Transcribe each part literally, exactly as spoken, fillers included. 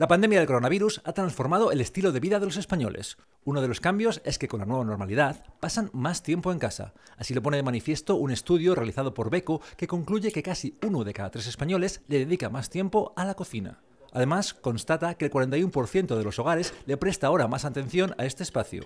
La pandemia del coronavirus ha transformado el estilo de vida de los españoles. Uno de los cambios es que con la nueva normalidad pasan más tiempo en casa. Así lo pone de manifiesto un estudio realizado por Beko que concluye que casi uno de cada tres españoles le dedica más tiempo a la cocina. Además, constata que el cuarenta y uno por ciento de los hogares le presta ahora más atención a este espacio.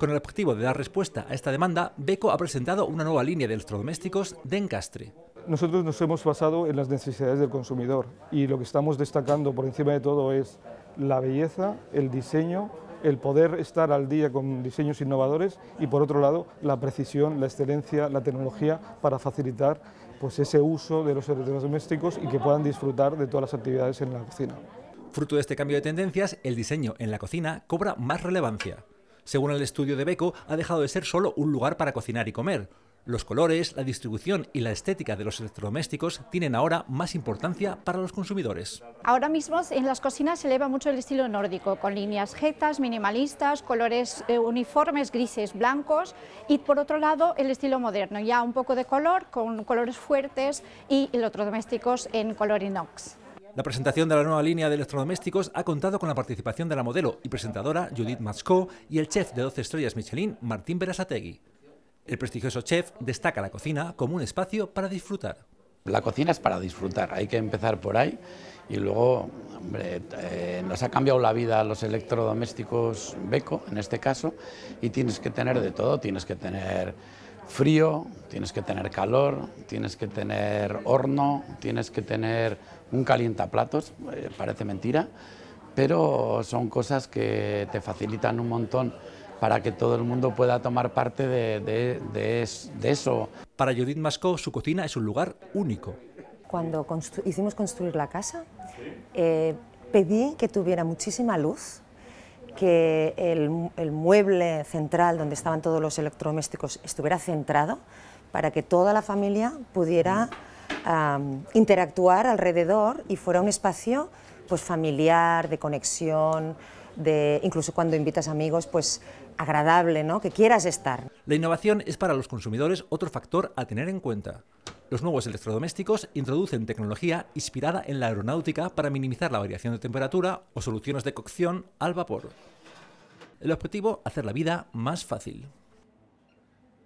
Con el objetivo de dar respuesta a esta demanda, Beko ha presentado una nueva línea de electrodomésticos de encastre. Nosotros nos hemos basado en las necesidades del consumidor y lo que estamos destacando por encima de todo es la belleza, el diseño, el poder estar al día con diseños innovadores y, por otro lado, la precisión, la excelencia, la tecnología para facilitar pues, ese uso de los electrodomésticos y que puedan disfrutar de todas las actividades en la cocina. Fruto de este cambio de tendencias, el diseño en la cocina cobra más relevancia. Según el estudio de Beko, ha dejado de ser solo un lugar para cocinar y comer. Los colores, la distribución y la estética de los electrodomésticos tienen ahora más importancia para los consumidores. Ahora mismo en las cocinas se eleva mucho el estilo nórdico, con líneas jetas, minimalistas, colores eh, uniformes, grises, blancos y por otro lado el estilo moderno, ya un poco de color, con colores fuertes y electrodomésticos en color inox. La presentación de la nueva línea de electrodomésticos ha contado con la participación de la modelo y presentadora Judit Mascó y el chef de doce estrellas Michelin, Martín Berasategui. El prestigioso chef destaca la cocina como un espacio para disfrutar. La cocina es para disfrutar, hay que empezar por ahí y luego, hombre, eh, nos ha cambiado la vida a los electrodomésticos Beko, en este caso, y tienes que tener de todo, tienes que tener frío, tienes que tener calor, tienes que tener horno, tienes que tener un calientaplatos, eh, parece mentira, pero son cosas que te facilitan un montón para que todo el mundo pueda tomar parte de, de, de, es, de eso. Para Judit Mascó, su cocina es un lugar único. Cuando constru- hicimos construir la casa, eh, pedí que tuviera muchísima luz, que el, el mueble central donde estaban todos los electrodomésticos estuviera centrado, para que toda la familia pudiera um, interactuar alrededor y fuera un espacio pues, familiar, de conexión, de, incluso cuando invitas amigos, pues agradable, ¿no? Que quieras estar. La innovación es para los consumidores otro factor a tener en cuenta. Los nuevos electrodomésticos introducen tecnología inspirada en la aeronáutica para minimizar la variación de temperatura o soluciones de cocción al vapor. El objetivo, hacer la vida más fácil.